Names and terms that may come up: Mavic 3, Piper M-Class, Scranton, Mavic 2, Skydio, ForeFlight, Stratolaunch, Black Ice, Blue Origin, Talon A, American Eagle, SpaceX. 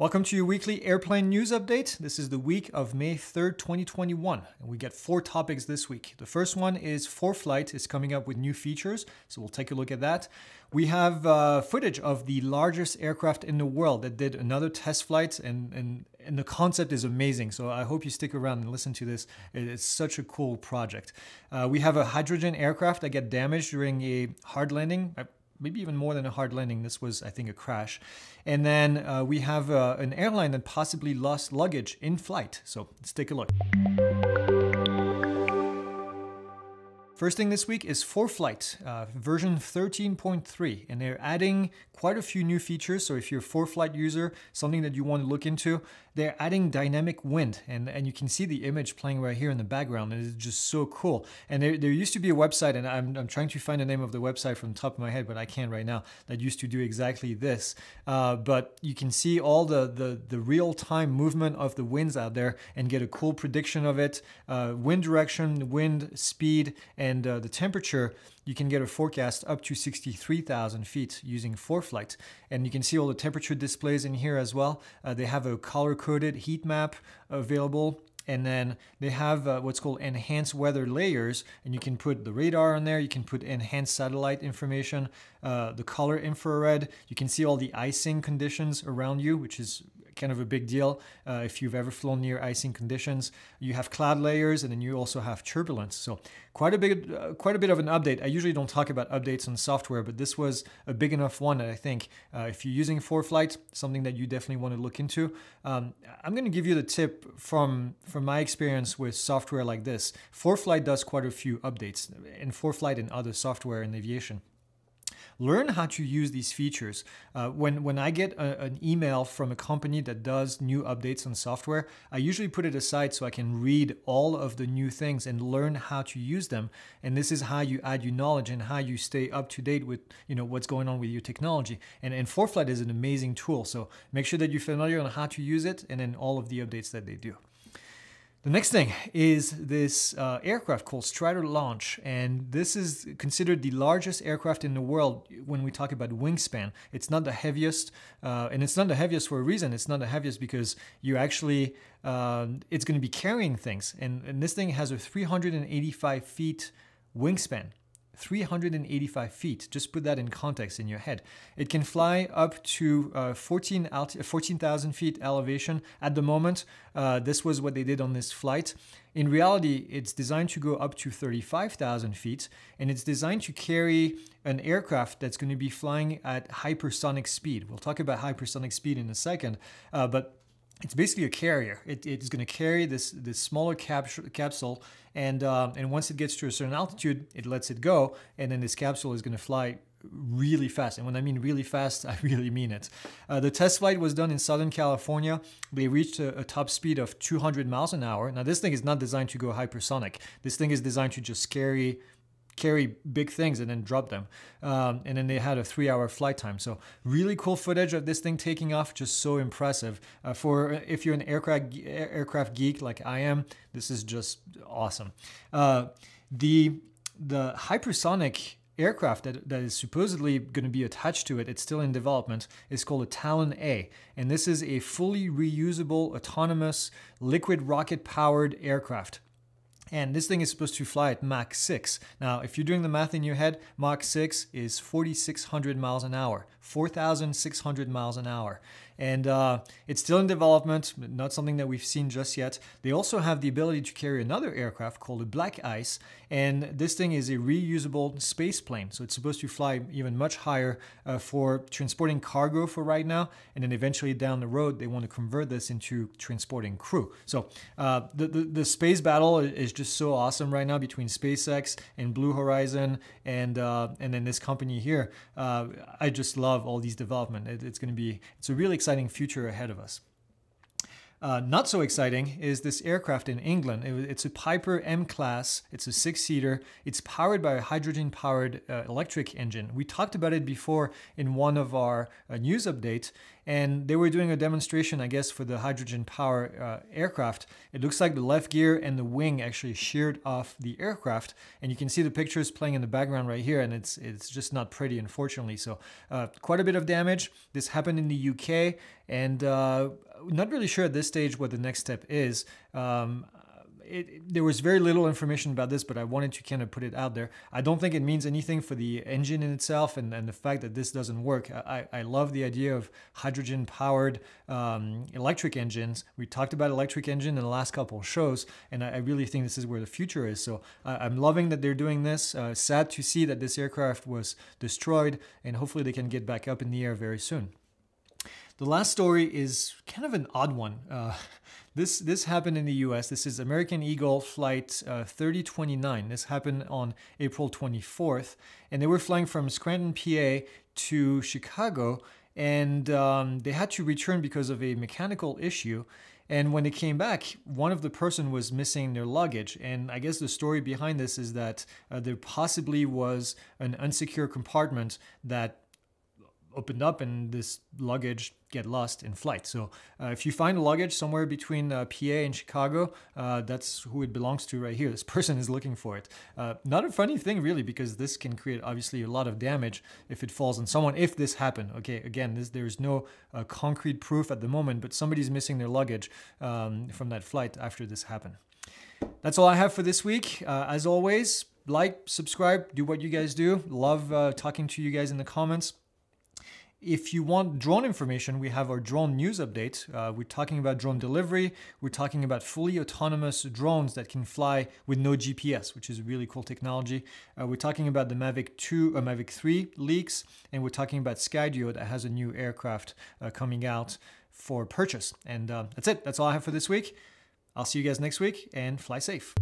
Welcome to your weekly airplane news update. This is the week of May 3rd, 2021, and we get 4 topics this week. The first one is ForeFlight is coming up with new features, so we'll take a look at that. We have footage of the largest aircraft in the world that did another test flight, and the concept is amazing, so I hope you stick around and listen to this. It's such a cool project. We have a hydrogen aircraft that got damaged during a hard landing. Maybe even more than a hard landing. This was, I think, a crash. And then we have an airline that possibly lost luggage in flight. So let's take a look. First thing this week is ForeFlight, version 13.3, and they're adding quite a few new features. So if you're a ForeFlight user, something that you want to look into, they're adding dynamic wind, and you can see the image playing right here in the background, and it's just so cool. And there used to be a website, and I'm trying to find the name of the website from the top of my head, but I can't right now, that used to do exactly this. But you can see all the real-time movement of the winds out there and get a cool prediction of it, wind direction, wind speed, and the temperature. You can get a forecast up to 63,000 feet using ForeFlight. And you can see all the temperature displays in here as well. They have a color-coded heat map available. And then they have what's called enhanced weather layers, and you can put the radar on there, you can put enhanced satellite information, the color infrared, you can see all the icing conditions around you, which is kind of a big deal if you've ever flown near icing conditions. You have cloud layers, and then you also have turbulence. So quite a bit of an update. I usually don't talk about updates on software, but this was a big enough one that I think if you're using ForeFlight, something that you definitely want to look into. I'm going to give you the tip from my experience with software like this. ForeFlight does quite a few updates, and ForeFlight and other software in aviation. Learn how to use these features. When I get an email from a company that does new updates on software, I usually put it aside so I can read all of the new things and learn how to use them. And this is how you add your knowledge and how you stay up to date with, you know, what's going on with your technology. And ForeFlight is an amazing tool. So make sure that you're familiar on how to use it and then all of the updates that they do. The next thing is this aircraft called Stratolaunch, and this is considered the largest aircraft in the world when we talk about wingspan. It's not the heaviest, and it's not the heaviest for a reason. It's not the heaviest because you actually, it's going to be carrying things, and this thing has a 385 feet wingspan. 385 feet. Just put that in context in your head. It can fly up to 14,000 feet elevation at the moment. This was what they did on this flight. In reality, it's designed to go up to 35,000 feet, and it's designed to carry an aircraft that's going to be flying at hypersonic speed. We'll talk about hypersonic speed in a second, but it's basically a carrier. It's going to carry this smaller capsule, and once it gets to a certain altitude, it lets it go, and then this capsule is going to fly really fast. And when I mean really fast, I really mean it. The test flight was done in Southern California. They reached a top speed of 200 miles an hour. Now, this thing is not designed to go hypersonic. This thing is designed to just carry big things and then drop them. And then they had a 3-hour flight time. So really cool footage of this thing taking off, just so impressive. For if you're an aircraft geek like I am, this is just awesome. The hypersonic aircraft that is supposedly going to be attached to it, it's still in development, is called a Talon A. And this is a fully reusable, autonomous, liquid rocket-powered aircraft. And this thing is supposed to fly at Mach 6. Now, if you're doing the math in your head, Mach 6 is 4,600 miles an hour, 4,600 miles an hour. And it's still in development, not something that we've seen just yet. They also have the ability to carry another aircraft called a Black Ice. And this thing is a reusable space plane. So it's supposed to fly even much higher for transporting cargo for right now. And then eventually down the road, they want to convert this into transporting crew. So the space battle is just so awesome right now between SpaceX and Blue Origin and then this company here. I just love all these development. It's going to be, it's a really exciting future ahead of us. Not so exciting is this aircraft in England. It's a Piper M-Class. It's a 6-seater. It's powered by a hydrogen-powered electric engine. We talked about it before in one of our news updates, and they were doing a demonstration, I guess, for the hydrogen power aircraft. It looks like the left gear and the wing actually sheared off the aircraft, and you can see the pictures playing in the background right here, and it's just not pretty, unfortunately. So quite a bit of damage. This happened in the UK, and not really sure at this stage what the next step is. There was very little information about this, but I wanted to kind of put it out there. I don't think it means anything for the engine in itself and the fact that this doesn't work. I love the idea of hydrogen-powered electric engines. We talked about electric engine in the last couple of shows, and I really think this is where the future is. So I'm loving that they're doing this. Sad to see that this aircraft was destroyed, and hopefully they can get back up in the air very soon. The last story is kind of an odd one. This happened in the US. This is American Eagle Flight 3029. This happened on April 24th. And they were flying from Scranton, PA to Chicago. And they had to return because of a mechanical issue. And when they came back, one of the person was missing their luggage. And I guess the story behind this is that there possibly was an unsecure compartment that opened up and this luggage get lost in flight. So if you find luggage somewhere between PA and Chicago, that's who it belongs to right here. This person is looking for it. Not a funny thing really, because this can create obviously a lot of damage if it falls on someone, if this happened. Okay, again, there's no concrete proof at the moment, but somebody's missing their luggage from that flight after this happened. That's all I have for this week. As always, like, subscribe, do what you guys do. Love talking to you guys in the comments. If you want drone information, we have our drone news update. We're talking about drone delivery. We're talking about fully autonomous drones that can fly with no GPS, which is really cool technology. We're talking about the Mavic 2 or Mavic 3 leaks, and we're talking about Skydio that has a new aircraft coming out for purchase. And that's it. That's all I have for this week. I'll see you guys next week, and fly safe.